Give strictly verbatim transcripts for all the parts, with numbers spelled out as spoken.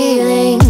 feeling.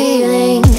Feeling.